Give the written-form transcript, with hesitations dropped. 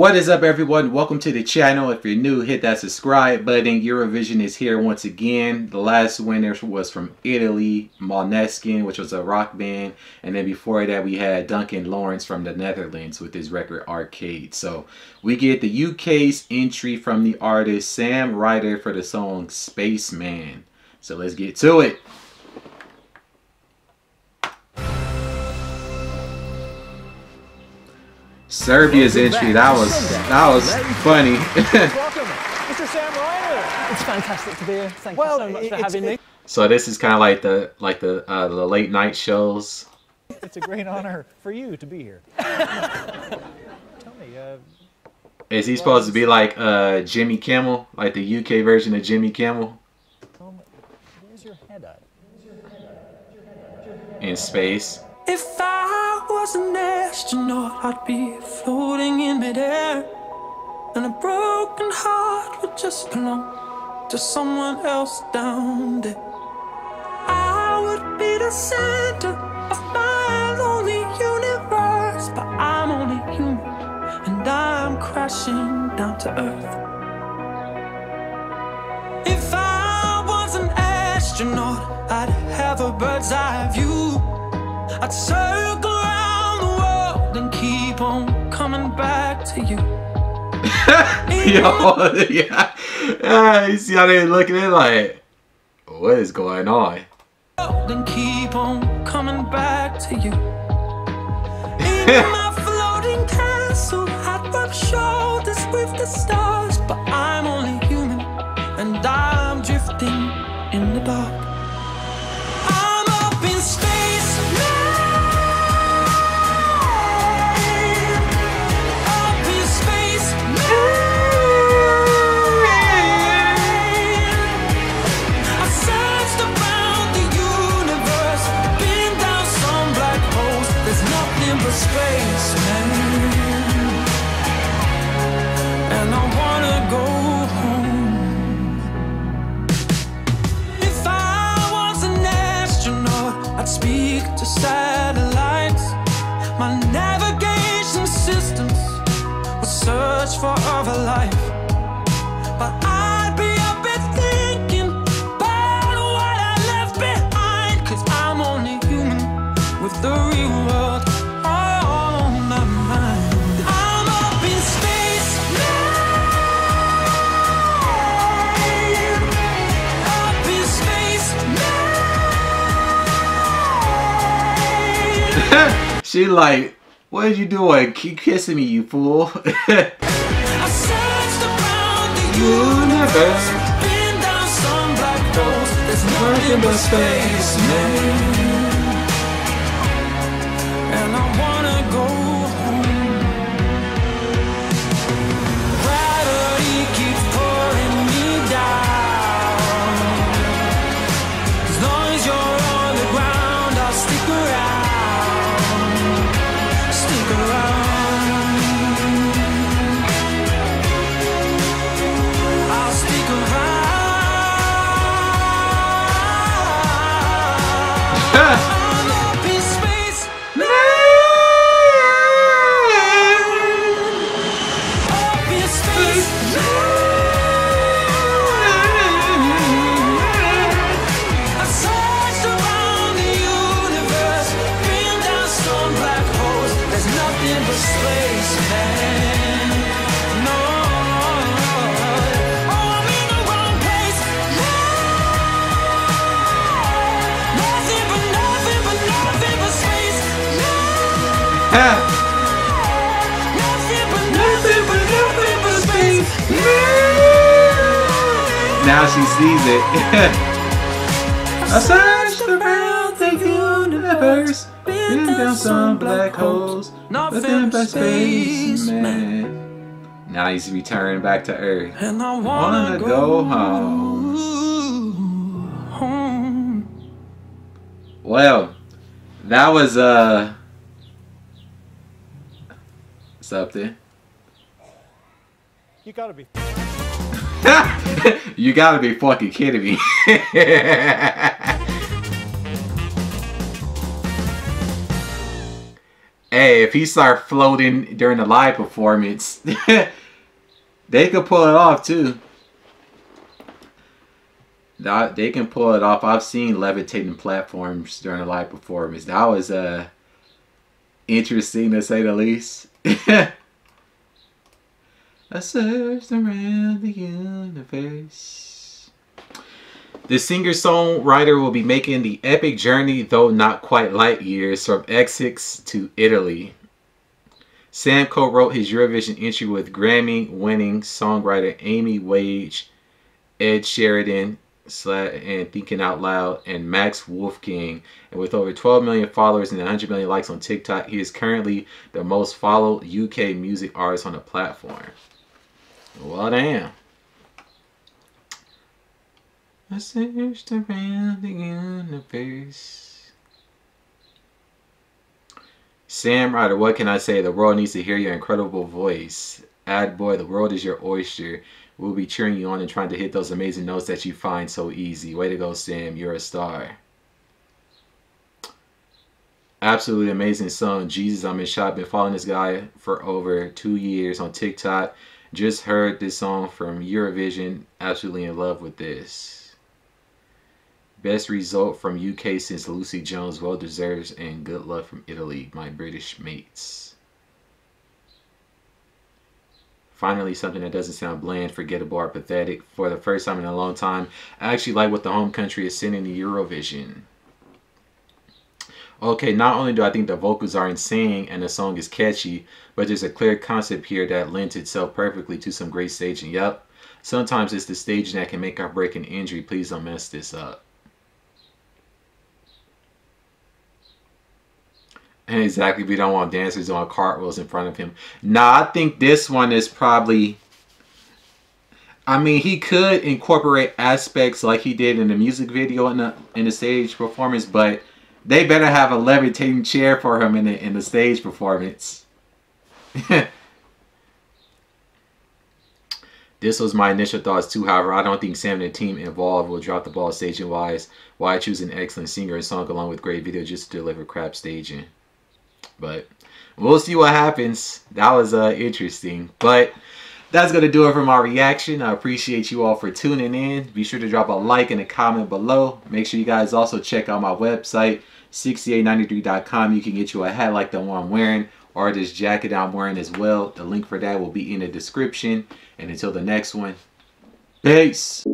What is up, everyone? Welcome to the channel. If you're new, hit that subscribe button. Eurovision is here once again. The last winner was from Italy, Måneskin, which was a rock band. And then before that, we had Duncan Lawrence from the Netherlands with his record Arcade. So we get the UK's entry from the artist Sam Ryder for the song Spaceman. So let's get to it. Serbia's entry, that was funny. Welcome, Mr. Sam Ryder. It's fantastic to be here. Thank you so much for having me. So this is kind of like the late night shows. It's a great honor for you to be here. Tell me, is he supposed to be like Jimmy Kimmel, like the UK version of Jimmy Kimmel? Where's your head at? In space. If I was an astronaut, I'd be floating in midair, and a broken heart would just belong to someone else down there. I would be the center of my lonely universe, but I'm only human, and I'm crashing down to earth. If I was an astronaut, I'd have a bird's eye view. I'd circle around the world and keep on coming back to you. Yo, yeah. You see how they're looking at it like, what is going on? Then keep on coming back to you. In my floating castle, I'd rub shoulders with the stars, but I'm only human, and I'm drifting in the dark. I'm up in space now. For other life, but I'd be up and thinking about what I left behind, cause I'm only human with the real world on my mind. I'm up in space now, up in space now. She like, what did you do? Keep kissing me, you fool. Universe, been down some black holes. There's nothing but space, man. And I wanna go home. Gravity keeps pulling me down. As long as you're on the ground, I'll stick around. Stick around. Now she sees it. I searched around the universe, been down some black holes, nothing but space, man. Now he's returning back to Earth. And I wanna go home. Well, that was something. You gotta be. You gotta be fucking kidding me. Hey, if he starts floating during the live performance, they could pull it off too. They can pull it off. I've seen levitating platforms during a live performance. That was interesting to say the least. I searched around the universe. The singer-songwriter will be making the epic journey, though not quite light years, from Essex to Italy. Sam co-wrote his Eurovision entry with Grammy-winning songwriter Amy Wage, Ed Sheridan, and Thinking Out Loud, and Max Wolfgang. And with over 12 million followers and 100 million likes on TikTok, he is currently the most followed UK music artist on the platform. Well, damn. I searched around the universe. Sam Ryder, what can I say? The world needs to hear your incredible voice. Ad boy, the world is your oyster. We'll be cheering you on and trying to hit those amazing notes that you find so easy. Way to go, Sam. You're a star. Absolutely amazing song. Jesus, I'm in shock. Been following this guy for over 2 years on TikTok. Just heard this song from Eurovision. Absolutely in love with this. Best result from UK since Lucy Jones. Well deserves, and good luck from Italy, my British mates. Finally, something that doesn't sound bland, forgettable, or pathetic. For the first time in a long time, I actually like what the home country is sending to Eurovision. Okay, not only do I think the vocals are insane and the song is catchy, but there's a clear concept here that lends itself perfectly to some great staging. Yep, sometimes it's the staging that can make or break an injury. Please don't mess this up. Exactly, we don't want dancers doing cartwheels in front of him. Nah, I think this one is probably... I mean, he could incorporate aspects like he did in the music video and in the stage performance, but they better have a levitating chair for him in the stage performance. This was my initial thoughts too. However, I don't think Sam and the team involved will drop the ball staging-wise. Why choose an excellent singer and song along with great video just to deliver crap staging? But we'll see what happens. That was interesting. But that's going to do it for my reaction. I appreciate you all for tuning in. Be sure to drop a like and a comment below. Make sure you guys also check out my website, 6893.com. You can get you a hat like the one I'm wearing, or this jacket I'm wearing as well. The link for that will be in the description. And until the next one, peace.